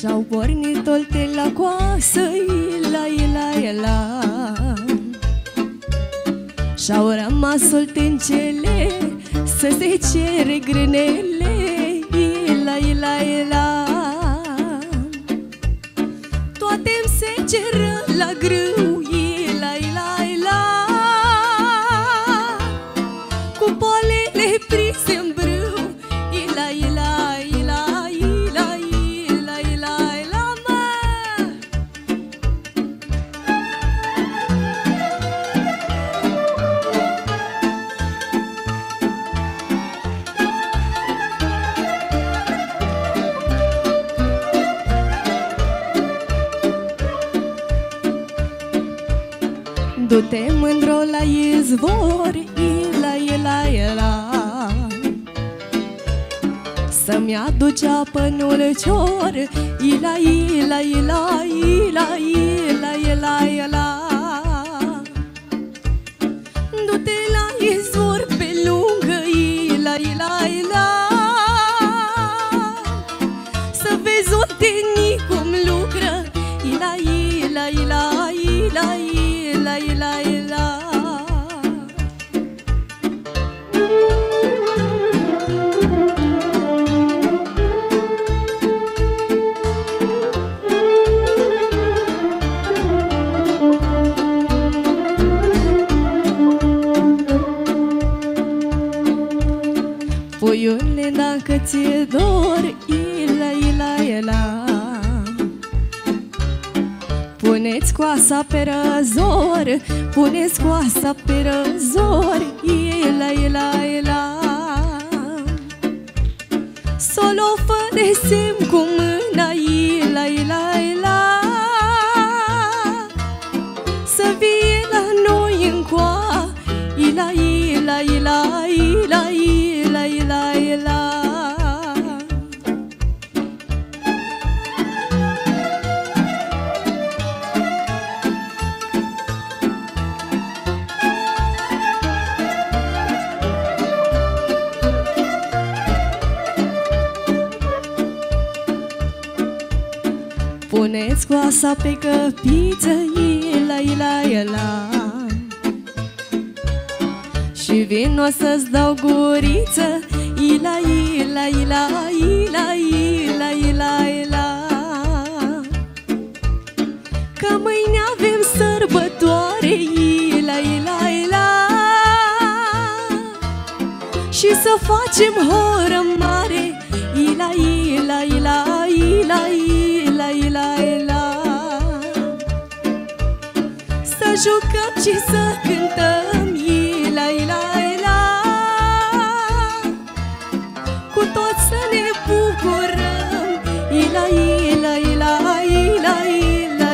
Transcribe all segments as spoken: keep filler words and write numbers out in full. Și-au pornit tolte la coasă, ila, ila, ila. Și-au rămas soltencele să se cere grânele, ila, ila, ila. Toate-mi se ceră la grâu, ila, ila, ila. Cu polele prise în brâu, ila, ila, ila, ila, ila, ila, ila, mă! Du-te mândro la izvor, ila, ila, ila, să-mi aduci apă nulcior, ila, ila, ila, ila, ila, ila, ila. Du-te la izvor pe lungă, ila, ila, ila, să vezi untenii cum lucră, ila, ila, ila, ila, ila. La la puiule, dacă ți-e dor, ila, ila, ila, pune-ți coasa pe răzor, pune-ți coasa pe răzor, ila, ila, ila. S-o fă de semn cu mâna, ila, ila, ila, să vie la noi încoa, ila, ila, ila, ila, ila, ila, ila. Pune-ți coasa pe căpiță, ila, ila, ila, și vin o să-ți dau guriță, ila, ila, ila, ila, ila, ila, ila. Că mâine avem sărbătoare, ila, ila, ila, și să facem horă mare, ila, ila, ila, ila, ila. Ila, ila, să jucăm și să cântăm, ila, ila, ila, cu toți să ne bucurăm, ila, ila, ila, ila, ila, ila,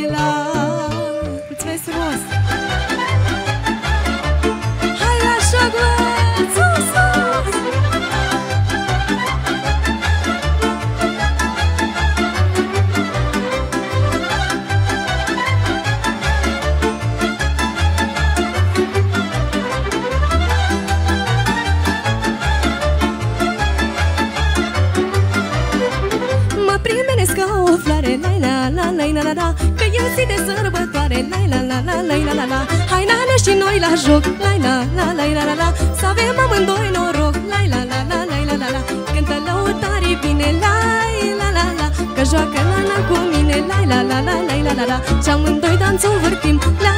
ila. Mulțumesc frumos! Hai la joc, mă! Că e zi de sărbătoare, la la la la la la. Hai nana și noi la joc, la la la la la la. Să avem amândoi noroc, la la la la la la la. Cântă lăutare bine, la la la la. Că joacă nana cu mine, la la la la la la la. Și amândoi danțul vârtim, la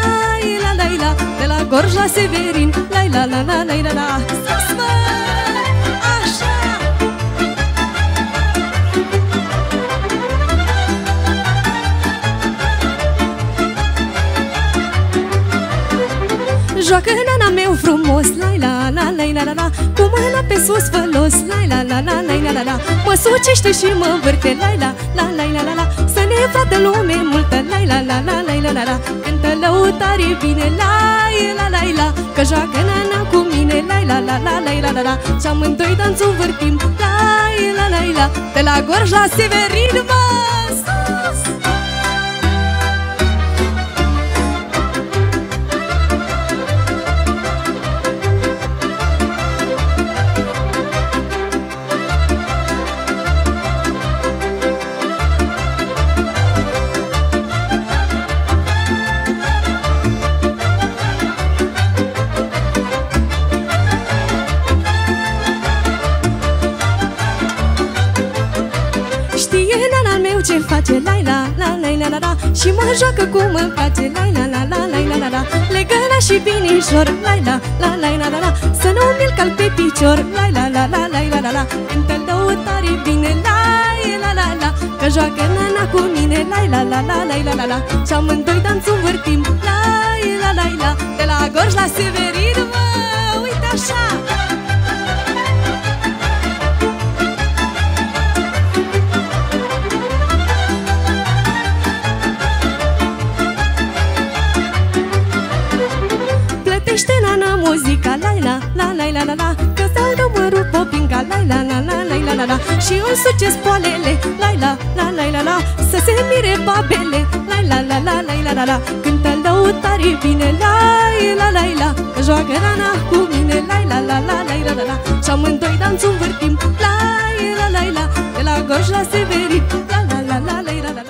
la la la. De la Gorj la Severin, la la la la la la. Sus mă, așa! Joacă nana meu frumos, la la la la la la, cu mâna pe sus fălos, la la la la la la la. Mă sucește și mă învârte, la la la la la la. Să ne vadă lume multă, la la la la la la la. Cântă lăutare bine, la la la la. Că joacă nana cu mine, la la la la la la la. Și-amândoi danțul vârtim, la la la la. De la Gorj la Severin, mă, sus! e nanal meu ce face lai la la lai la la la. Și mă joacă cum îmi place lai la la la lai la la la. Legăna și binișor lai la la lai la la la. Să nu mi-l cal pe picior lai la la la lai la la la. Cântă-l lăutare bine lai la la la. Că joacă nana cu mine lai la la la lai la la la. Și amândoi danțul vârtim lai la lai la. De la Gorj la Severin mă uit așa. Muzica la la la la la la la. Că salgă mărul popinga la la la la la la la. Și îmi sucesc poalele la la la la la la. Să se mire babele la la la la la la la. Cântă lăutare bine la la la la. Că joacă rana cu mine la la la la la la la. Și amândoi danțul învârtim la la la la. De la Gorj la Severin la la la la la la.